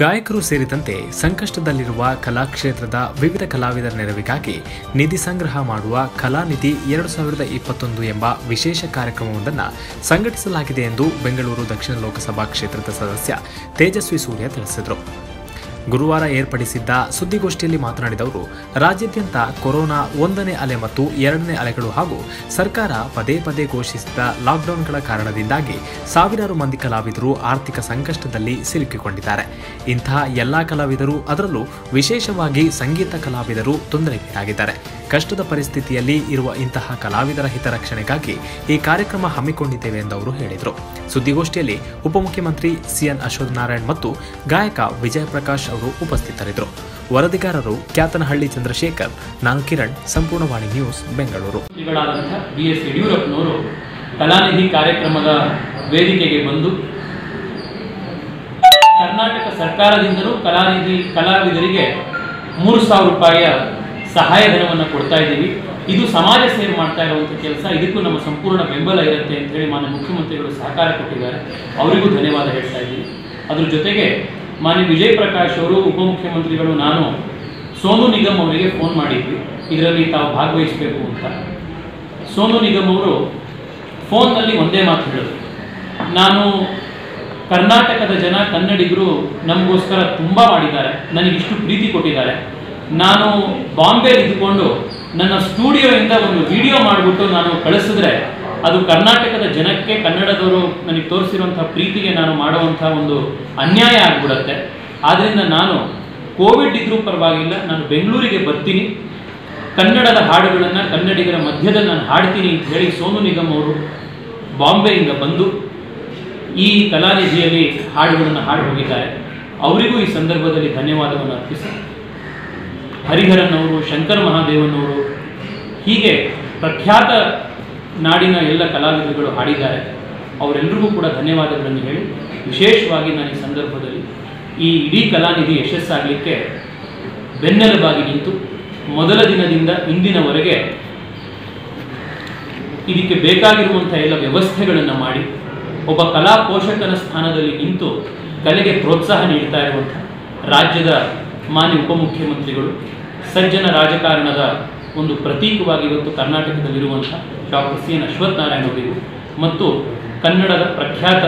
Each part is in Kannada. ಗಾಯಕರು ಸೇರಿದಂತೆ ಸಂಕಷ್ಟದಲ್ಲಿರುವ ಕಲಾಕ್ಷೇತ್ರದ ವಿವಿಧ ಕಲಾವಿದರ ನೆರವಿಗಾಗಿ ನಿಧಿ ಸಂಗ್ರಹ ಮಾಡುವ ಕಲಾನಿಧಿ 2021 ಎಂಬ ವಿಶೇಷ ಕಾರ್ಯಕ್ರಮವೊಂದನ್ನು ಸಂಘಟಿಸಲಾಗಿದೆ ಎಂದು ಬೆಂಗಳೂರು ದಕ್ಷಿಣ ಲೋಕಸಭಾ ಕ್ಷೇತ್ರದ ಸದಸ್ಯ ತೇಜಸ್ವಿ ಸೂರ್ಯ ತಿಳಿಸಿದರು. ಗುರುವಾರ ಏರ್ಪಡಿಸಿದ್ದ ಸುದ್ದಿಗೋಷ್ಠಿಯಲ್ಲಿ ಮಾತನಾಡಿದ ಅವರು, ರಾಜ್ಯಾದ್ಯಂತ ಕೊರೋನಾ 1ನೇ ಅಲೆ ಮತ್ತು 2ನೇ ಅಲೆಗಳು ಹಾಗೂ ಸರ್ಕಾರ ಪದೇ ಪದೇ ಘೋಷಿಸಿದ ಲಾಕ್ಡೌನ್ಗಳ ಕಾರಣದಿಂದಾಗಿ ಸಾವಿರಾರು ಮಂದಿ ಕಲಾವಿದರು ಆರ್ಥಿಕ ಸಂಕಷ್ಟದಲ್ಲಿ ಸಿಲುಕಿಕೊಂಡಿದ್ದಾರೆ. ಇಂತಹ ಎಲ್ಲ ಕಲಾವಿದರು, ಅದರಲ್ಲೂ ವಿಶೇಷವಾಗಿ ಸಂಗೀತ ಕಲಾವಿದರು ತೊಂದರೆಗೀಡಾಗಿದ್ದಾರೆ. ಕಷ್ಟದ ಪರಿಸ್ಥಿತಿಯಲ್ಲಿ ಇರುವ ಇಂತಹ ಕಲಾವಿದರ ಹಿತರಕ್ಷಣೆಗಾಗಿ ಈ ಕಾರ್ಯಕ್ರಮ ಹಮ್ಮಿಕೊಂಡಿದ್ದೇವೆ ಎಂದು ಅವರು ಹೇಳಿದರು. ಸುದ್ದಿಗೋಷ್ಠಿಯಲ್ಲಿ ಉಪಮುಖ್ಯಮಂತ್ರಿ CN ಅಶೋಕ್ ಮತ್ತು ಗಾಯಕ ವಿಜಯ ಪ್ರಕಾಶ್ ಅವರು ಉಪಸ್ಥಿತರಿದ್ದರು. ವರದಿಗಾರರು ಕ್ಯಾತನಹಳ್ಳಿ ಚಂದ್ರಶೇಖರ್, ನಾನು ಕಿರಣ್, ಸಂಪೂರ್ಣ ವಾಣಿ ನ್ಯೂಸ್, ಬೆಂಗಳೂರು. BS ಯಡಿಯೂರಪ್ಪನವರು ಕಲಾನಿಧಿ ಕಾರ್ಯಕ್ರಮದ ವೇದಿಕೆಗೆ ಬಂದು ಕರ್ನಾಟಕ ಸರ್ಕಾರದಿಂದಲೂ ಕಲಾನಿಧಿ ಕಲಾವಿದರಿಗೆ 3,000 ರೂಪಾಯಿಯ ಸಹಾಯಧನವನ್ನು ಕೊಡ್ತಾ ಇದ್ದೀವಿ. ಇದು ಸಮಾಜ ಸೇವೆ ಮಾಡ್ತಾ ಇರುವಂಥ ಕೆಲಸ, ಇದಕ್ಕೂ ನಮ್ಮ ಸಂಪೂರ್ಣ ಬೆಂಬಲ ಇರುತ್ತೆ ಅಂತ ಹೇಳಿ ಮಾನ್ಯ ಮುಖ್ಯಮಂತ್ರಿಗಳು ಸಹಕಾರ ಕೊಟ್ಟಿದ್ದಾರೆ, ಅವರಿಗೂ ಧನ್ಯವಾದ ಹೇಳ್ತಾ ಇದ್ದೀನಿ. ಅದ್ರ ಜೊತೆಗೆ ಮಾನ್ಯ ವಿಜಯ್ ಪ್ರಕಾಶ್ ಅವರು, ಉಪಮುಖ್ಯಮಂತ್ರಿಗಳು, ನಾನು ಸೋನು ನಿಗಮ್ ಅವರಿಗೆ ಫೋನ್ ಮಾಡಿದ್ವಿ, ಇದರಲ್ಲಿ ತಾವು ಭಾಗವಹಿಸಬೇಕು ಅಂತ. ಸೋನು ನಿಗಮ್ ಅವರು ಫೋನ್ನಲ್ಲಿ ಒಂದೇ ಮಾತು ಹೇಳಿದ್ರು, ನಾನು ಕರ್ನಾಟಕದ ಜನ ಕನ್ನಡಿಗರು ನಮಗೋಸ್ಕರ ತುಂಬ ಮಾಡಿದ್ದಾರೆ, ನನಗಿಷ್ಟು ಪ್ರೀತಿ ಕೊಟ್ಟಿದ್ದಾರೆ, ನಾನು ಬಾಂಬೆ ಇದ್ದುಕೊಂಡು ನನ್ನ ಸ್ಟುಡಿಯೋಯಿಂದ ಒಂದು ವಿಡಿಯೋ ಮಾಡಿಬಿಟ್ಟು ನಾನು ಕಳಿಸಿದ್ರೆ ಅದು ಕರ್ನಾಟಕದ ಜನಕ್ಕೆ ಕನ್ನಡದವರು ನನಗೆ ತೋರಿಸಿರುವಂಥ ಪ್ರೀತಿಗೆ ನಾನು ಮಾಡುವಂಥ ಒಂದು ಅನ್ಯಾಯ ಆಗಿಬಿಡುತ್ತೆ. ಆದ್ದರಿಂದ ನಾನು ಕೋವಿಡ್ ಇದ್ದರೂ ಪರವಾಗಿಲ್ಲ, ನಾನು ಬೆಂಗಳೂರಿಗೆ ಬರ್ತೀನಿ, ಕನ್ನಡದ ಹಾಡುಗಳನ್ನು ಕನ್ನಡಿಗರ ಮಧ್ಯದಲ್ಲಿ ನಾನು ಹಾಡ್ತೀನಿ ಅಂತ ಹೇಳಿ ಸೋನು ನಿಗಮ್ ಅವರು ಬಾಂಬೆಯಿಂದ ಬಂದು ಈ ಕಲಾನಿಧಿಯಲ್ಲಿ ಹಾಡುಗಳನ್ನು ಹಾಡಿ ಹೋಗಿದ್ದಾರೆ. ಅವರಿಗೂ ಈ ಸಂದರ್ಭದಲ್ಲಿ ಧನ್ಯವಾದವನ್ನು ಅರ್ಪಿಸಿ ಹರಿಹರನ್ನವರು, ಶಂಕರ್ ಮಹಾದೇವನವರು, ಹೀಗೆ ಪ್ರಖ್ಯಾತ ನಾಡಿನ ಎಲ್ಲ ಕಲಾವಿದರುಗಳು ಹಾಡಿದ್ದಾರೆ, ಅವರೆಲ್ಲರಿಗೂ ಕೂಡ ಧನ್ಯವಾದಗಳನ್ನು ಹೇಳಿ ವಿಶೇಷವಾಗಿ ನಾನು ಈ ಸಂದರ್ಭದಲ್ಲಿ ಈ ಇಡೀ ಕಲಾನಿಧಿ ಯಶಸ್ಸಾಗಲಿಕ್ಕೆ ಬೆನ್ನೆಲುಬಾಗಿ ನಿಂತು ಮೊದಲ ದಿನದಿಂದ ಇಂದಿನವರೆಗೆ ಇದಕ್ಕೆ ಬೇಕಾಗಿರುವಂಥ ಎಲ್ಲ ವ್ಯವಸ್ಥೆಗಳನ್ನು ಮಾಡಿ ಒಬ್ಬ ಕಲಾ ಪೋಷಕನ ಸ್ಥಾನದಲ್ಲಿ ನಿಂತು ಕಲೆಗೆ ಪ್ರೋತ್ಸಾಹ ನೀಡ್ತಾ ಇರುವಂಥ ರಾಜ್ಯದ ಮಾನ್ಯ ಉಪಮುಖ್ಯಮಂತ್ರಿಗಳು, ಸಜ್ಜನ ರಾಜಕಾರಣದ ಒಂದು ಪ್ರತೀಕವಾಗಿ ಇವತ್ತು ಕರ್ನಾಟಕದಲ್ಲಿರುವಂಥ ಡಾಕ್ಟರ್ CN ಅಶ್ವಥ್ ಅವರಿಗೂ ಮತ್ತು ಕನ್ನಡದ ಪ್ರಖ್ಯಾತ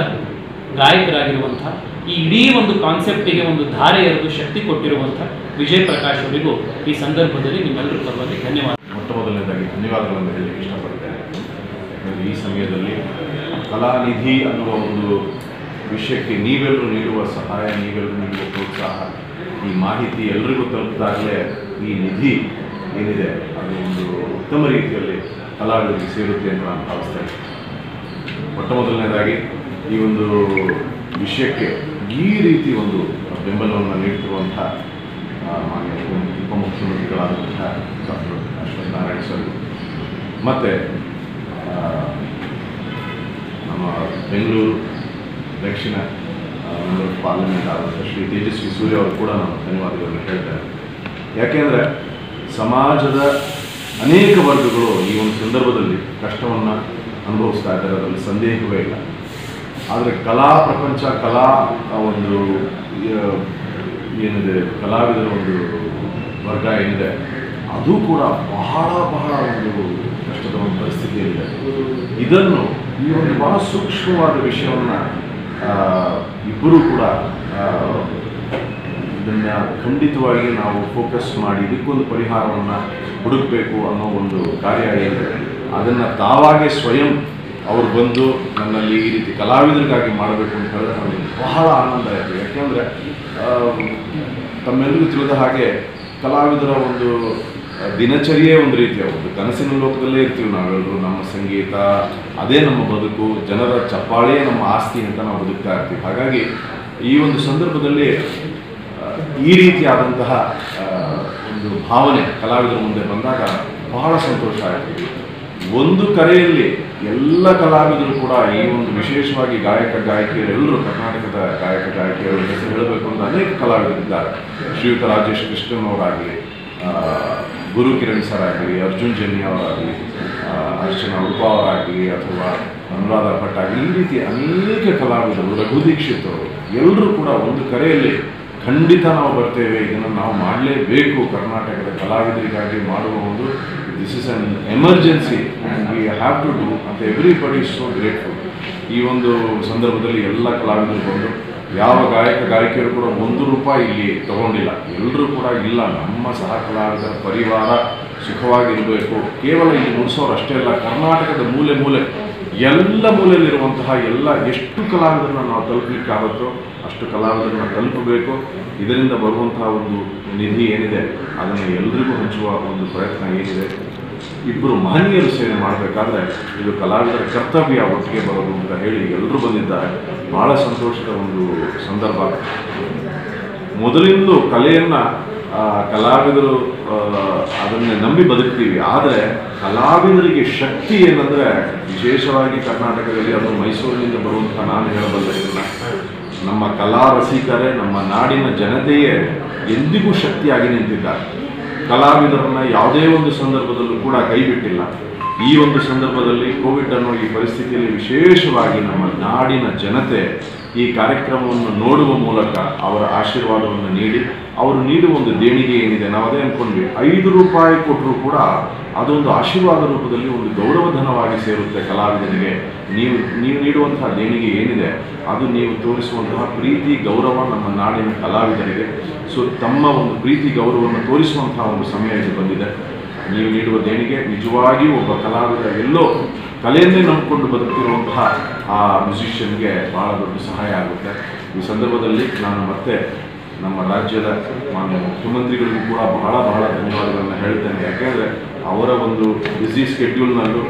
ಗಾಯಕರಾಗಿರುವಂಥ ಈ ಇಡೀ ಒಂದು ಕಾನ್ಸೆಪ್ಟಿಗೆ ಒಂದು ಧಾರೆ ಎರೆದು ಶಕ್ತಿ ಕೊಟ್ಟಿರುವಂಥ ವಿಜಯ ಪ್ರಕಾಶ್ ಅವರಿಗೂ ಈ ಸಂದರ್ಭದಲ್ಲಿ ನಿಮ್ಮೆಲ್ಲರ ಪರವಾಗಿ ಧನ್ಯವಾದ. ಮೊಟ್ಟ ಮೊದಲನೇದಾಗಿ ಧನ್ಯವಾದಗಳನ್ನು ಹೇಳಲಿಕ್ಕೆ ಇಷ್ಟಪಡ್ತೇನೆ. ಈ ಸಮಯದಲ್ಲಿ ಕಲಾನಿಧಿ ಅನ್ನುವ ಒಂದು ವಿಷಯಕ್ಕೆ ನೀವೆಲ್ಲರೂ ನೀಡುವ ಸಹಾಯ, ನೀವೆಲ್ಲರೂ ನೀಡುವ ಪ್ರೋತ್ಸಾಹ, ಈ ಮಾಹಿತಿ ಎಲ್ಲರಿಗೂ ತಲುಪಿದಾಗಲೇ ಈ ನಿಧಿ ಏನಿದೆ ಅದು ಒಂದು ಉತ್ತಮ ರೀತಿಯಲ್ಲಿ ಕಲಾವಿದರಿಗೆ ಸೇರುತ್ತೆ ಅಂತ ನಾನು ಭಾವಿಸ್ತಾ ಇದ್ದೀನಿ. ಮೊಟ್ಟ ಮೊದಲನೇದಾಗಿ ಈ ಒಂದು ವಿಷಯಕ್ಕೆ ಈ ರೀತಿ ಒಂದು ಬೆಂಬಲವನ್ನು ನೀಡ್ತಿರುವಂಥ ಮಾನ್ಯ ಉಪಮುಖ್ಯಮಂತ್ರಿಗಳಾದಂಥ ಡಾಕ್ಟರ್ ಅಶ್ವಥ್ ಸರ್ ಮತ್ತು ನಮ್ಮ ಬೆಂಗಳೂರು ದಕ್ಷಿಣ ಪಾರ್ಲಿಮೆಂಟ್ ಆದಂಥ ಶ್ರೀ ತೇಜಸ್ವಿ ಸೂರ್ಯ ಅವರು ಕೂಡ ನಾನು ಧನ್ಯವಾದಗಳನ್ನು ಹೇಳ್ತೇನೆ. ಯಾಕೆಂದರೆ ಸಮಾಜದ ಅನೇಕ ವರ್ಗಗಳು ಈ ಒಂದು ಸಂದರ್ಭದಲ್ಲಿ ಕಷ್ಟವನ್ನು ಅನುಭವಿಸ್ತಾ ಇದ್ದಾರೆ, ಅದರಲ್ಲಿ ಸಂದೇಹವೇ ಇಲ್ಲ. ಆದರೆ ಕಲಾ ಪ್ರಪಂಚ, ಕಲಾ ಒಂದು ಏನಿದೆ ಕಲಾವಿದರ ಒಂದು ವರ್ಗ ಏನಿದೆ ಅದು ಕೂಡ ಬಹಳ ಬಹಳ ಒಂದು ಕಷ್ಟದ ಒಂದು ಪರಿಸ್ಥಿತಿಯಲ್ಲಿದೆ. ಇದನ್ನು ಈ ಒಂದು ಬಹಳ ಸೂಕ್ಷ್ಮವಾದ ವಿಷಯವನ್ನು ಇಬ್ಬರೂ ಕೂಡ ಇದನ್ನು ಖಂಡಿತವಾಗಿ ನಾವು ಫೋಕಸ್ ಮಾಡಿ ಇದಕ್ಕೊಂದು ಪರಿಹಾರವನ್ನು ಹುಡುಕಬೇಕು ಅನ್ನೋ ಒಂದು ಕಾರ್ಯ ಇದೆ. ಅದನ್ನು ತಾವಾಗೇ ಸ್ವಯಂ ಅವ್ರು ಬಂದು ನನ್ನಲ್ಲಿ ಈ ರೀತಿ ಕಲಾವಿದರಿಗಾಗಿ ಮಾಡಬೇಕು ಅಂತ ಹೇಳಿದ್ರೆ ನನಗೆ ಬಹಳ ಆನಂದ ಆಯಿತು. ಯಾಕೆಂದರೆ ತಮ್ಮೆಲ್ಲರಿಗೂ ತಿಳಿದ ಹಾಗೆ ಕಲಾವಿದರ ಒಂದು ದಿನಚರಿಯೇ ಒಂದು ರೀತಿಯ ಒಂದು ಕನಸಿನ ಲೋಕದಲ್ಲೇ ಇರ್ತೀವಿ ನಾವೆಲ್ಲರೂ. ನಮ್ಮ ಸಂಗೀತ ಅದೇ ನಮ್ಮ ಬದುಕು, ಜನರ ಚಪ್ಪಾಳೆ ನಮ್ಮ ಆಸ್ತಿ ಅಂತ ನಾವು ಬದುಕ್ತಾ ಇರ್ತೀವಿ. ಹಾಗಾಗಿ ಈ ಒಂದು ಸಂದರ್ಭದಲ್ಲಿ ಈ ರೀತಿಯಾದಂತಹ ಒಂದು ಭಾವನೆ ಕಲಾವಿದರ ಮುಂದೆ ಬಂದಾಗ ಬಹಳ ಸಂತೋಷ ಆಯಿತು. ಒಂದು ಕರೆಯಲ್ಲಿ ಎಲ್ಲ ಕಲಾವಿದರು ಕೂಡ ಈ ಒಂದು ವಿಶೇಷವಾಗಿ ಗಾಯಕ ಗಾಯಕಿಯರೆಲ್ಲರೂ, ಕರ್ನಾಟಕದ ಗಾಯಕ ಗಾಯಕಿಯರು ಹೆಸರು ಹೇಳಬೇಕು ಅಂತ ಅನೇಕ ಕಲಾವಿದರಿದ್ದಾರೆ. ಶ್ರೀಯುತ ರಾಜೇಶ್ ಕೃಷ್ಣನ್ ಅವರಾಗಲಿ, ಗುರು ಕಿರಣ್ ಸರ್ ಆಗಲಿ, ಅರ್ಜುನ್ ಜನ್ಯ ಅವರಾಗಲಿ, ಅರ್ಚನಾ ಉಪಾ ಅವರಾಗಲಿ, ಅಥವಾ ಅನುರಾಧಾ ಭಟ್ಟ ಆಗಲಿ, ಈ ರೀತಿ ಅನೇಕ ಕಲಾವಿದರು, ರಘು ದೀಕ್ಷಿತ್ ಅವರು, ಎಲ್ಲರೂ ಕೂಡ ಒಂದು ಕರೆಯಲ್ಲಿ ಖಂಡಿತ ನಾವು ಬರ್ತೇವೆ, ಇದನ್ನು ನಾವು ಮಾಡಲೇಬೇಕು ಕರ್ನಾಟಕದ ಕಲಾವಿದರಿಗಾಗಿ ಮಾಡುವ ಒಂದು this is an emergency and we have to do ಅಂತ ಎವ್ರಿಬಡಿ ಇಸ್ ಸೋ ಗ್ರೇಟ್ಫುಲ್. ಈ ಒಂದು ಸಂದರ್ಭದಲ್ಲಿ ಎಲ್ಲ ಕಲಾವಿದರು ಬಂದು ಯಾವ ಗಾಯಕಿಯರು ಕೂಡ ಒಂದು ರೂಪಾಯಿ ಇಲ್ಲಿ ತಗೊಂಡಿಲ್ಲ, ಎಲ್ಲರೂ ಕೂಡ ಇಲ್ಲ ನಮ್ಮ ಸಹ ಕಲಾವಿದರ ಪರಿವಾರ ಸುಖವಾಗಿರಬೇಕು. ಕೇವಲ ಇಲ್ಲಿ ಮೂಡಿಸೋರು ಅಷ್ಟೇ ಅಲ್ಲ, ಕರ್ನಾಟಕದ ಮೂಲೆ ಮೂಲೆ ಎಲ್ಲ ಮೂಲೆಯಲ್ಲಿರುವಂತಹ ಎಲ್ಲ ಎಷ್ಟು ಕಲಾವಿದರನ್ನ ನಾವು ತಲುಪಲಿಕ್ಕಾಗುತ್ತೋ ಅಷ್ಟು ಕಲಾವಿದರನ್ನ ತಲುಪಬೇಕು. ಇದರಿಂದ ಬರುವಂತಹ ಒಂದು ನಿಧಿ ಏನಿದೆ ಅದನ್ನು ಎಲ್ರಿಗೂ ಹಂಚುವ ಒಂದು ಪ್ರಯತ್ನ ಏನಿದೆ, ಇಬ್ಬರು ಮಹನೀಯರು ಸೇವೆ ಮಾಡಬೇಕಾದ್ರೆ ಇದು ಕಲಾವಿದರ ಕರ್ತವ್ಯ ಒಟ್ಟಿಗೆ ಬರೋದು ಅಂತ ಹೇಳಿ ಎಲ್ಲರೂ ಬಂದಿದ್ದಾರೆ. ಭಾಳ ಸಂತೋಷದ ಒಂದು ಸಂದರ್ಭ. ಮೊದಲಿಂದಲೂ ಕಲೆಯನ್ನು ಕಲಾವಿದರು ಅದನ್ನೇ ನಂಬಿ ಬದುಕ್ತೀವಿ, ಆದರೆ ಕಲಾವಿದರಿಗೆ ಶಕ್ತಿ ಏನಂದರೆ ವಿಶೇಷವಾಗಿ ಕರ್ನಾಟಕದಲ್ಲಿ ಅದು ಮೈಸೂರಿನಿಂದ ಬರುವಂಥ ನಾನು ಹೇಳಬಲ್ಲೆ ಇದನ್ನು, ನಮ್ಮ ಕಲಾ ರಸಿಕರೇ ನಮ್ಮ ನಾಡಿನ ಜನತೆಯೇ ಎಂದಿಗೂ ಶಕ್ತಿಯಾಗಿ ನಿಂತಿದ್ದಾರೆ. ಕಲಾವಿದರನ್ನು ಯಾವುದೇ ಒಂದು ಸಂದರ್ಭದಲ್ಲೂ ಕೂಡ ಕೈ ಬಿಟ್ಟಿಲ್ಲ. ಈ ಒಂದು ಸಂದರ್ಭದಲ್ಲಿ ಕೋವಿಡ್ ಅನ್ನೋ ಈ ಪರಿಸ್ಥಿತಿಯಲ್ಲಿ ವಿಶೇಷವಾಗಿ ನಮ್ಮ ನಾಡಿನ ಜನತೆ ಈ ಕಾರ್ಯಕ್ರಮವನ್ನು ನೋಡುವ ಮೂಲಕ ಅವರ ಆಶೀರ್ವಾದವನ್ನು ನೀಡಿ ಅವರು ನೀಡುವ ಒಂದು ದೇಣಿಗೆ ಏನಿದೆ ನಾವು ಅದೇ ಅಂದ್ಕೊಂಡ್ವಿ, ₹5 ಕೊಟ್ಟರು ಕೂಡ ಅದೊಂದು ಆಶೀರ್ವಾದ ರೂಪದಲ್ಲಿ ಒಂದು ಗೌರವಧನವಾಗಿ ಸೇರುತ್ತೆ ಕಲಾವಿದನಿಗೆ. ನೀವು ನೀಡುವಂತಹ ದೇಣಿಗೆ ಏನಿದೆ ಅದು ನೀವು ತೋರಿಸುವಂತಹ ಪ್ರೀತಿ ಗೌರವ ನಮ್ಮ ನಾಡಿನ ಕಲಾವಿದರಿಗೆ. ಸೊ ತಮ್ಮ ಒಂದು ಪ್ರೀತಿ ಗೌರವವನ್ನು ತೋರಿಸುವಂತಹ ಒಂದು ಸಮಯ ಇದು ಬಂದಿದೆ. ನೀವು ನೀಡುವ ದೇಣಿಗೆ ನಿಜವಾಗಿಯೂ ಒಬ್ಬ ಕಲಾವಿದ ಎಲ್ಲೋ ಕಲೆಯನ್ನೇ ನಂಬಿಕೊಂಡು ಬದುಕ್ತಿರುವಂತಹ ಆ ಮ್ಯೂಸಿಷಿಯನ್ಗೆ ಭಾಳ ದೊಡ್ಡ ಸಹಾಯ ಆಗುತ್ತೆ. ಈ ಸಂದರ್ಭದಲ್ಲಿ ನಾನು ಮತ್ತೆ ನಮ್ಮ ರಾಜ್ಯದ ಮಾನ್ಯ ಮುಖ್ಯಮಂತ್ರಿಗಳಿಗೂ ಕೂಡ ಬಹಳ ಬಹಳ ಧನ್ಯವಾದಗಳನ್ನು ಹೇಳ್ತೇನೆ. ಯಾಕೆಂದರೆ ಅವರ ಒಂದು ಬ್ಯುಸಿ ಸ್ಕೆಡ್ಯೂಲ್ನಲ್ಲೂ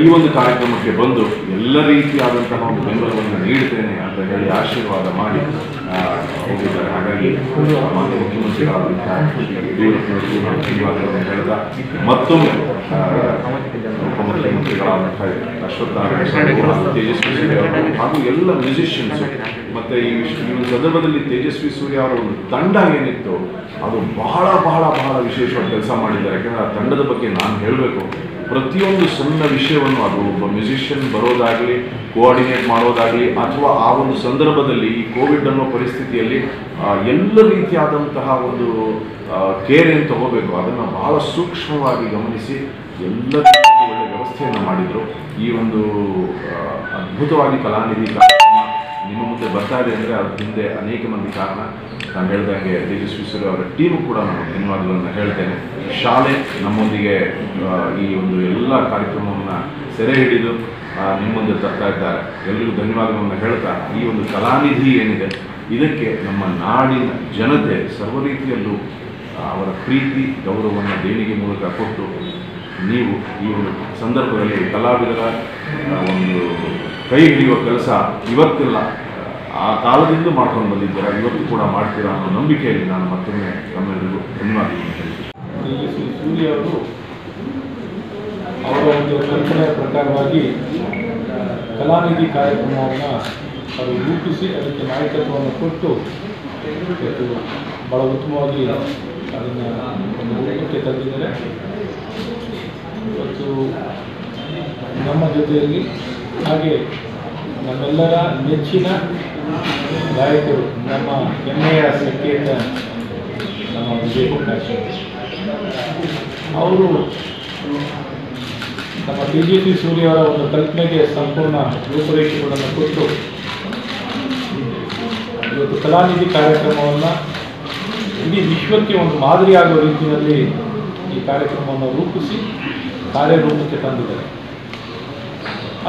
ಈ ಒಂದು ಕಾರ್ಯಕ್ರಮಕ್ಕೆ ಬಂದು ಎಲ್ಲ ರೀತಿಯಾದಂತಹ ಒಂದು ಬೆಂಬಲವನ್ನು ನೀಡ್ತೇನೆ ಅಂತ ಹೇಳಿ ಆಶೀರ್ವಾದ ಮಾಡಿ ಹೋಗಿದ್ದಾರೆ. ಹಾಗಾಗಿ ಮಾನ್ಯ ಮುಖ್ಯಮಂತ್ರಿಗಳಾದಂತಹ ಧನ್ಯವಾದಗಳನ್ನು ಹೇಳ್ತಾ ಮತ್ತೊಮ್ಮೆ ಉಪಮುಖ್ಯಮಂತ್ರಿಗಳಾದಂಥ ಅಶ್ವತ್ಥ ತೇಜಸ್ವಿ ಸೂರ್ಯ ಅವರು ಹಾಗೂ ಎಲ್ಲ ಮ್ಯೂಸಿಷಿಯನ್ಸು ಮತ್ತು ಈ ಒಂದು ಸಂದರ್ಭದಲ್ಲಿ ತೇಜಸ್ವಿ ಸೂರ್ಯ ಅವರ ಒಂದು ತಂಡ ಏನಿತ್ತು ಅದು ಬಹಳ ಬಹಳ ಬಹಳ ವಿಶೇಷವಾಗಿ ಕೆಲಸ ಮಾಡಿದ್ದಾರೆ. ಯಾಕೆಂದರೆ ಆ ತಂಡದ ಬಗ್ಗೆ ನಾನು ಹೇಳಬೇಕು, ಪ್ರತಿಯೊಂದು ಸಣ್ಣ ವಿಷಯವನ್ನು ಅದು ಒಬ್ಬ ಮ್ಯೂಸಿಷಿಯನ್ ಬರೋದಾಗಲಿ ಕೋಆರ್ಡಿನೇಟ್ ಮಾಡೋದಾಗಲಿ ಅಥವಾ ಆ ಒಂದು ಸಂದರ್ಭದಲ್ಲಿ ಈ ಕೋವಿಡ್ ಅನ್ನೋ ಪರಿಸ್ಥಿತಿಯಲ್ಲಿ ಎಲ್ಲ ರೀತಿಯಾದಂತಹ ಒಂದು ಕೇರ್ ಏನು ತಗೋಬೇಕು ಅದನ್ನು ಬಹಳ ಸೂಕ್ಷ್ಮವಾಗಿ ಗಮನಿಸಿ ಎಲ್ಲ ಒಳ್ಳೆಯ ವ್ಯವಸ್ಥೆಯನ್ನು ಮಾಡಿದರು. ಈ ಒಂದು ಅದ್ಭುತವಾಗಿ ಕಲಾನಿಧಿ ನಿಮ್ಮ ಮುಂದೆ ಬರ್ತಾ ಇದೆ ಅಂದರೆ ಅದ್ರ ಹಿಂದೆ ಅನೇಕ ಮಂದಿ ಕಾರಣ. ನಾನು ಹೇಳ್ದಂಗೆ ತೇಜಸ್ವಿ ಸೂರ್ಯ ಅವರ ಟೀಮು ಕೂಡ ನಾನು ಧನ್ಯವಾದಗಳನ್ನು ಹೇಳ್ತೇನೆ. ಶಾಲೆ ನಮ್ಮೊಂದಿಗೆ ಈ ಒಂದು ಎಲ್ಲ ಕಾರ್ಯಕ್ರಮವನ್ನು ಸೆರೆ ಹಿಡಿದು ನಿಮ್ಮ ಮುಂದೆ ತರ್ತಾ ಇದ್ದಾರೆ. ಎಲ್ಲರಿಗೂ ಧನ್ಯವಾದಗಳನ್ನು ಹೇಳ್ತಾ ಈ ಒಂದು ಕಲಾನಿಧಿ ಏನಿದೆ ಇದಕ್ಕೆ ನಮ್ಮ ನಾಡಿನ ಜನತೆ ಸರ್ವ ರೀತಿಯಲ್ಲೂ ಅವರ ಪ್ರೀತಿ ಗೌರವವನ್ನು ದೇಣಿಗೆ ಮೂಲಕ ಕೊಟ್ಟು ನೀವು ಈ ಒಂದು ಸಂದರ್ಭದಲ್ಲಿ ಕಲಾವಿದರ ಒಂದು ಕೈ ಹಿಡಿಯುವ ಕೆಲಸ ಇವತ್ತಿಲ್ಲ ಆ ಕಾಲದಿಂದ ಮಾಡ್ಕೊಂಡು ಬಂದಿದ್ದೀರಾ, ಇವತ್ತು ಕೂಡ ಮಾಡ್ತೀರಾ ಅನ್ನೋ ನಂಬಿಕೆಯಲ್ಲಿ ನಾನು ಮತ್ತೊಮ್ಮೆ ತಮ್ಮೆಲ್ಲರಿಗೂ ಧನ್ಯವಾದಗಳು ಹೇಳ್ತೀನಿ. ತೇಜಸ್ವಿ ಸೂರ್ಯ ಅವರು ಅವರ ಒಂದು ಕಲ್ಪನೆಯ ಪ್ರಕಾರವಾಗಿ ಕಲಾನಿಧಿ ಕಾರ್ಯಕ್ರಮವನ್ನು ಅವರು ರೂಪಿಸಿ ಅದಕ್ಕೆ ನಾಯಕತ್ವವನ್ನು ಕೊಟ್ಟು ಭಾಳ ಉತ್ತಮವಾಗಿ ಅದನ್ನು ರೂಪಕ್ಕೆ ತಂದಿದ್ದಾರೆ. ಇವತ್ತು ನಮ್ಮ ಜೊತೆಯಲ್ಲಿ ಹಾಗೆ ನಮ್ಮೆಲ್ಲರ ನೆಚ್ಚಿನ ಗಾಯಕರು ನಮ್ಮ ಹೆಮ್ಮೆಯ ಸಂಕೇತ ನಮ್ಮ ವಿಜಯ ಪ್ರಕಾಶ್ ಅವರು ನಮ್ಮ ತೇಜಸ್ವಿ ಸೂರ್ಯ ಅವರ ಒಂದು ಕಲ್ಪನೆಗೆ ಸಂಪೂರ್ಣ ರೂಪರೇಷೆಗಳನ್ನು ಕೊಟ್ಟು ಇವತ್ತು ಕಲಾನಿಧಿ ಕಾರ್ಯಕ್ರಮವನ್ನು ಇಡೀ ವಿಶ್ವಕ್ಕೆ ಒಂದು ಮಾದರಿಯಾಗುವ ರೀತಿಯಲ್ಲಿ ಈ ಕಾರ್ಯಕ್ರಮವನ್ನು ರೂಪಿಸಿ ಕಾರ್ಯರೂಪಕ್ಕೆ ತಂದಿದ್ದಾರೆ.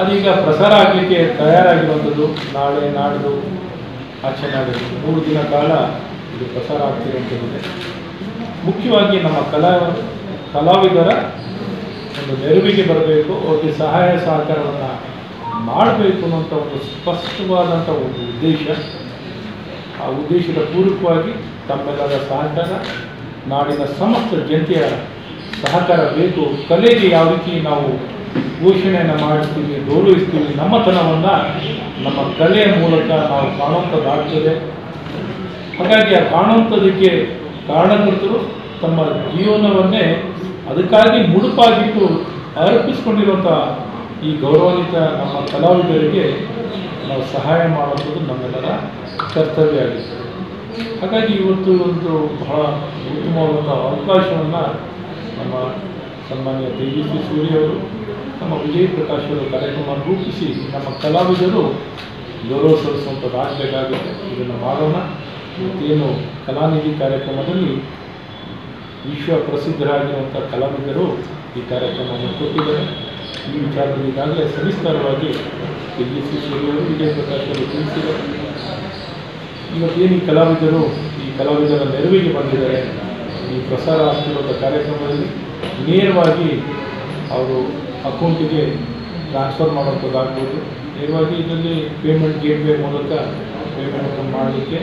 ಅದೀಗ ಪ್ರಸಾರ ಆಗಲಿಕ್ಕೆ ತಯಾರಾಗಿರುವಂಥದ್ದು. ನಾಳೆ ನಾಡಿದ್ದು ಆಚೆ ನಾಡಿದ್ದು 3 ದಿನ ಕಾಲ ಇದು ಪ್ರಸಾರ ಆಗ್ತಿರುವಂಥದ್ದಿದೆ. ಮುಖ್ಯವಾಗಿ ನಮ್ಮ ಕಲಾವಿದರ ಒಂದು ನೆರವಿಗೆ ಬರಬೇಕು, ಅವ್ರಿಗೆ ಸಹಾಯ ಸಹಕಾರವನ್ನು ಮಾಡಬೇಕು ಅನ್ನೋಂಥ ಒಂದು ಸ್ಪಷ್ಟವಾದಂಥ ಒಂದು ಉದ್ದೇಶ. ಆ ಉದ್ದೇಶದ ಪೂರಕವಾಗಿ ತಮ್ಮೆಲ್ಲರ ಸಹಕಾರ ನಾಡಿನ ಸಮಸ್ತ ಜನತೆಯ ಸಹಕಾರ ಬೇಕು. ಕಲೆಗೆ ಯಾವ ರೀತಿ ನಾವು ಘೋಷಣೆಯನ್ನು ಮಾಡಿಸ್ತೀವಿ, ಗೌರವಿಸ್ತೀವಿ, ನಮ್ಮತನವನ್ನು ನಮ್ಮ ಕಲೆಯ ಮೂಲಕ ನಾವು ಕಾಣುವಂಥದ್ದಾಗ್ತದೆ. ಹಾಗಾಗಿ ಆ ಕಾಣುವಂಥದಕ್ಕೆ ಕಾರಣಕರ್ತರು ತಮ್ಮ ಜೀವನವನ್ನೇ ಅದಕ್ಕಾಗಿ ಮುಡುಪಾಗಿಟ್ಟು ಅರ್ಪಿಸ್ಕೊಂಡಿರುವಂಥ ಈ ಗೌರವಾನ್ವಿತ ನಮ್ಮ ಕಲಾವಿದರಿಗೆ ನಾವು ಸಹಾಯ ಮಾಡುವಂಥದ್ದು ನಮ್ಮೆಲ್ಲರ ಕರ್ತವ್ಯ ಆಗಿರ್ತದೆ. ಹಾಗಾಗಿ ಇವತ್ತು ಒಂದು ಬಹಳ ಉತ್ತಮವಾದ ಅವಕಾಶವನ್ನು ನಮ್ಮ ಸನ್ಮಾನ್ಯ ತೇಜಸ್ವಿ ಸೂರ್ಯ ಅವರು ನಮ್ಮ ವಿಜಯ ಪ್ರಕಾಶ್ ಅವರ ಕಾರ್ಯಕ್ರಮ ರೂಪಿಸಿ ನಮ್ಮ ಕಲಾವಿದರು ಗೌರವ ಸಲ್ಲಿಸುವಂಥದ್ದಾಗಬೇಕಾಗುತ್ತೆ. ಇದನ್ನು ಮಾಡೋಣ. ಇವತ್ತೇನು ಕಲಾನಿಧಿ ಕಾರ್ಯಕ್ರಮದಲ್ಲಿ ವಿಶ್ವ ಪ್ರಸಿದ್ಧರಾಗಿರುವಂಥ ಕಲಾವಿದರು ಈ ಕಾರ್ಯಕ್ರಮವನ್ನು ಕೊಟ್ಟಿದ್ದಾರೆ. ಈ ವಿಚಾರದಲ್ಲಿ ಈಗಾಗಲೇ ಸವಿಸ್ತಾರವಾಗಿ ತೇಜಸ್ವಿ ಸೂರ್ಯ ಅವರು ವಿಜಯ ಪ್ರಕಾಶ್ ಅವರು ತಿಳಿಸಿದ್ದಾರೆ. ಇವತ್ತೇನು ಈ ಕಲಾವಿದರು ಈ ಕಲಾವಿದರ ನೆರವಿಗೆ ಬಂದಿದ್ದಾರೆ. ಈ ಪ್ರಸಾರ ಆಗ್ತಿರೋದ ಕಾರ್ಯಕ್ರಮದಲ್ಲಿ ನೇರವಾಗಿ ಅವರು ಅಕೌಂಟಿಗೆ ಟ್ರಾನ್ಸ್ಫರ್ ಮಾಡೋಂಥದ್ದಾಗ್ಬೋದು, ನೇರವಾಗಿ ಇದರಲ್ಲಿ ಪೇಮೆಂಟ್ ಗೇಟ್ವೇ ಮೂಲಕ ಪೇಮೆಂಟನ್ನು ಮಾಡಲಿಕ್ಕೆ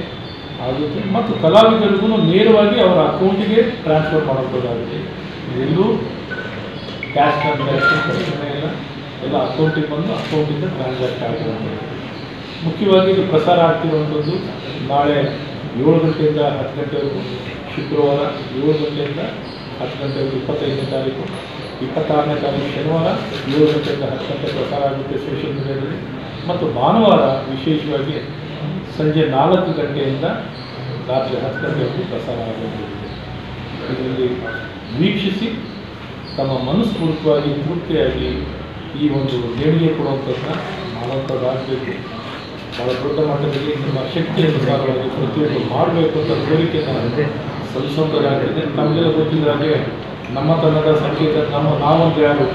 ಆಗುತ್ತೆ ಮತ್ತು ಕಲಾವಿದರಿಗೂ ನೇರವಾಗಿ ಅವರ ಅಕೌಂಟಿಗೆ ಟ್ರಾನ್ಸ್ಫರ್ ಮಾಡೋಂಥದ್ದಾಗುತ್ತೆ. ಎಲ್ಲೂ ಕ್ಯಾಶ್ ಟ್ರಾನ್ಸಾಕ್ಷನ್ ಪ್ರಶ್ನೆ ಇಲ್ಲ, ಎಲ್ಲ ಅಕೌಂಟಿಗೆ ಬಂದು ಅಕೌಂಟಿಂದ ಟ್ರಾನ್ಸಾಕ್ಟ್ ಆಗಿರೋದು. ಮುಖ್ಯವಾಗಿ ಇದು ಪ್ರಸಾರ ಆಗ್ತಿರುವಂಥದ್ದು ನಾಳೆ 7 ಗಂಟೆಯಿಂದ 10 ಗಂಟೆವರೆಗೂ, ಶುಕ್ರವಾರ 7 ಗಂಟೆಯಿಂದ 10 ಗಂಟೆವರೆಗೂ, 25ನೇ ತಾರೀಕು, 26ನೇ ತಾರೀಕು ಶನಿವಾರ 7 ಗಂಟೆಯಿಂದ 10 ಗಂಟೆ ಪ್ರಸಾರ ಆಗುತ್ತೆ ಸೋಷಿಯಲ್ ಮೀಡಿಯಾದಲ್ಲಿ. ಮತ್ತು ಭಾನುವಾರ ವಿಶೇಷವಾಗಿ ಸಂಜೆ 4 ಗಂಟೆಯಿಂದ ರಾತ್ರಿ 10 ಗಂಟೆವರೆಗೂ ಪ್ರಸಾರ ಆಗುತ್ತೆ. ಇದರಲ್ಲಿ ವೀಕ್ಷಿಸಿ ತಮ್ಮ ಮನಸ್ಫೂರ್ತಿಯಾಗಿ ಪೂರ್ತಿಯಾಗಿ ಈ ಒಂದು ದೇಣಿಗೆ ಕೊಡುವಂಥದ್ದನ್ನ ಮಾಡುವಂಥದ್ದಾಗಬೇಕು. ಭಾಳ ದೊಡ್ಡ ಮಟ್ಟದಲ್ಲಿ ನಿಮ್ಮ ಶಕ್ತಿಯನ್ನು ಸಾಧವಾಗಿ ಪ್ರತಿಯೊಬ್ಬರು ಮಾಡಬೇಕು ಅಂತ ಕೋರಿಕೆಯನ್ನು ಸಲ್ಲಿಸುವಂಥದ್ದಾಗಿದೆ. ನಮಗೆಲ್ಲ ಗೊತ್ತಿದ್ದ ಹಾಗೆ ನಮ್ಮ ತನದ ಸಂಗೀತ ನಾವಂತ ಯಾರು,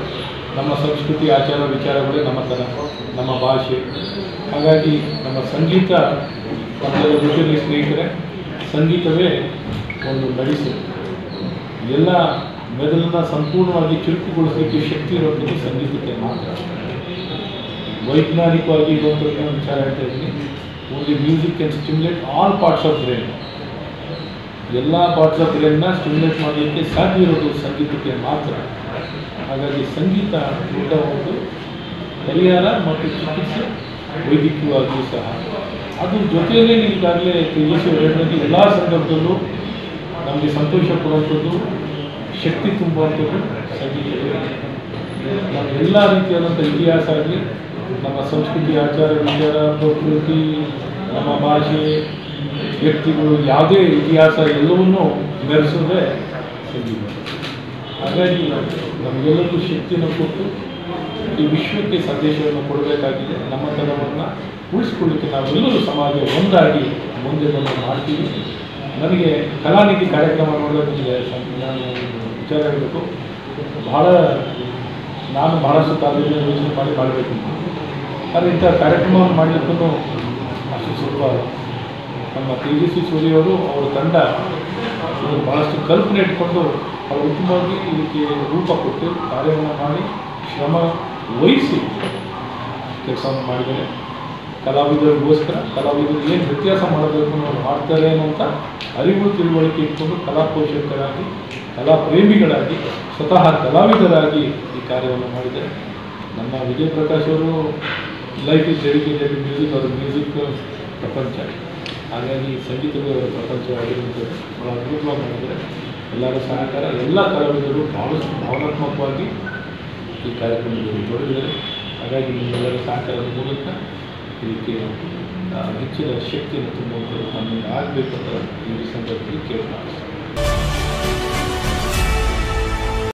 ನಮ್ಮ ಸಂಸ್ಕೃತಿ ಆಚಾರ ವಿಚಾರಗಳೇ ನಮ್ಮ ತನ, ನಮ್ಮ ಭಾಷೆ. ಹಾಗಾಗಿ ನಮ್ಮ ಸಂಗೀತ ನಮಗೆಲ್ಲ ಗೊತ್ತಿರಲಿ ಸ್ನೇಹಿತರೆ, ಸಂಗೀತವೇ ಒಂದು ಮೆಡಿಸಿನ್. ಎಲ್ಲ ಮೆದುಳನ್ನು ಸಂಪೂರ್ಣವಾಗಿ ಚುರುಕುಗೊಳಿಸಲಿಕ್ಕೆ ಶಕ್ತಿ ಇರೋದಕ್ಕೆ ಸಂಗೀತಕ್ಕೆ ಮಾತ್ರ. ವೈಜ್ಞಾನಿಕವಾಗಿ ಇರುವಂಥದ್ದು ವಿಚಾರ ಹೇಳ್ತಾ ಇದ್ದೀನಿ. Only music can stimulate all parts of brain. ಎಲ್ಲ ಪಾರ್ಟ್ಸ್ ಆಫ್ ಬ್ರೈನ್ನ ಸ್ಟಿಮ್ಯುಲೇಟ್ ಮಾಡಲಿಕ್ಕೆ ಸಾಧ್ಯ ಇರೋದು ಸಂಗೀತಕ್ಕೆ ಮಾತ್ರ. ಹಾಗಾಗಿ ಸಂಗೀತ ದೊಡ್ಡ ಒಂದು ಪರಿಹಾರ ಮತ್ತು ಚಿಕಿತ್ಸೆ ವೈದ್ಯಕೀಯವಾಗಿಯೂ ಸಹ. ಅದ್ರ ಜೊತೆಯಲ್ಲೇ ಈಗಾಗಲೇ ತೇಜಸ್ವಿ ಎಲ್ಲ ಸಂದರ್ಭದಲ್ಲೂ ನಮಗೆ ಸಂತೋಷ ಕೊಡುವಂಥದ್ದು, ಶಕ್ತಿ ತುಂಬುವಂಥದ್ದು ಸಂಗೀತ. ನಮ್ಮ ಎಲ್ಲ ರೀತಿಯಾದಂಥ ಇತಿಹಾಸ ಆಗಲಿ, ನಮ್ಮ ಸಂಸ್ಕೃತಿ ಆಚಾರ ವಿಚಾರ, ಪ್ರಕೃತಿ, ನಮ್ಮ ಭಾಷೆ, ವ್ಯಕ್ತಿಗಳು, ಯಾವುದೇ ಇತಿಹಾಸ ಎಲ್ಲವನ್ನೂ ಬೆರೆಸೋದೇ ಸಂಗೀತ. ಹಾಗಾಗಿ ನಮಗೆಲ್ಲರಿಗೂ ಶಕ್ತಿಯನ್ನು ಕೊಟ್ಟು ಈ ವಿಶ್ವಕ್ಕೆ ಸಂದೇಶವನ್ನು ಕೊಡಬೇಕಾಗಿದೆ. ನಮ್ಮ ತನವನ್ನು ಉಳಿಸ್ಕೊಳ್ಳಿಕ್ಕೆ ನಾವೆಲ್ಲರೂ ಸಮಾಜ ಒಂದಾಗಿ ಮುಂದೆ ಬಂದು ಮಾಡ್ತೀವಿ. ನನಗೆ ಕಲಾನಿಧಿ ಕಾರ್ಯಕ್ರಮ ನೋಡೋದಿದೆ. ನಾನು ವಿಚಾರ ಹೇಳಬೇಕು, ನಾನು ಬಹಳಷ್ಟು ಕಾಲೇಜು ಯೋಚನೆ ಮಾಡಿ ಮಾಡಬೇಕು. ಆದರೆ ಇಂಥ ಕಾರ್ಯಕ್ರಮವನ್ನು ಮಾಡಲಿಕ್ಕೂ ಅಷ್ಟು ಸುಲಭ. ನಮ್ಮ ತೇಜಸ್ವಿ ಸೂರ್ಯ ಅವರು ಅವರ ತಂಡ ಭಾಳಷ್ಟು ಕಲ್ಪನೆ ಇಟ್ಕೊಂಡು ಅವರು ಉತ್ತಮವಾಗಿ ಇದಕ್ಕೆ ರೂಪ ಕೊಟ್ಟು ಕಾರ್ಯವನ್ನು ಮಾಡಿ ಶ್ರಮ ವಹಿಸಿ ಕೆಲಸವನ್ನು ಮಾಡಿದರೆ ಕಲಾವಿದರಿಗೋಸ್ಕರ ಕಲಾವಿದರು ಏನು ವ್ಯತ್ಯಾಸ ಮಾಡಬೇಕು ಅವರು ಮಾಡ್ತಾರೆ ಅನ್ನೋಂಥ ಅರಿವು ತಿಳುವಳಿಕೆ ಇಟ್ಕೊಂಡು ಕಲಾ ಪೋಷಕರಾಗಿ ಕಲಾ ಪ್ರೇಮಿಗಳಾಗಿ ಸ್ವತಃ ಕಲಾವಿದರಾಗಿ ಈ ಕಾರ್ಯವನ್ನು ಮಾಡಿದ್ದಾರೆ. ನಮ್ಮ ವಿಜಯ ಪ್ರಕಾಶ್ ಅವರು life is dedicated to music. ಅವರ ಮ್ಯೂಸಿಕ್ ಪ್ರಪಂಚ, ಹಾಗಾಗಿ ಸಂಗೀತದ ಪ್ರಪಂಚವಾಗಿರುವಂಥದ್ದು ಭಾಳ ಅದ್ಭುತವಾಗಿ ಮಾಡಿದರೆ ಎಲ್ಲರ ಸಹಕಾರ, ಎಲ್ಲ ಕಲಾವಿದರು ಭಾಳಷ್ಟು ಭಾವನಾತ್ಮಕವಾಗಿ ಈ ಕಾರ್ಯಕ್ರಮದಲ್ಲಿ ತೊಡಗಿದ್ದಾರೆ. ಹಾಗಾಗಿ ನಿಮ್ಮೆಲ್ಲರ ಸಹಕಾರದ ಮೂಲಕ ಇದಕ್ಕೆ ಹೆಚ್ಚಿನ ಶಕ್ತಿಯನ್ನು ತುಂಬುವಂಥದ್ದು ನಮಗೆ ಆಗಬೇಕು ಅಂತ ಈ ಸಂದರ್ಭದಲ್ಲಿ ಕೇಳಲಾಗಿದೆ.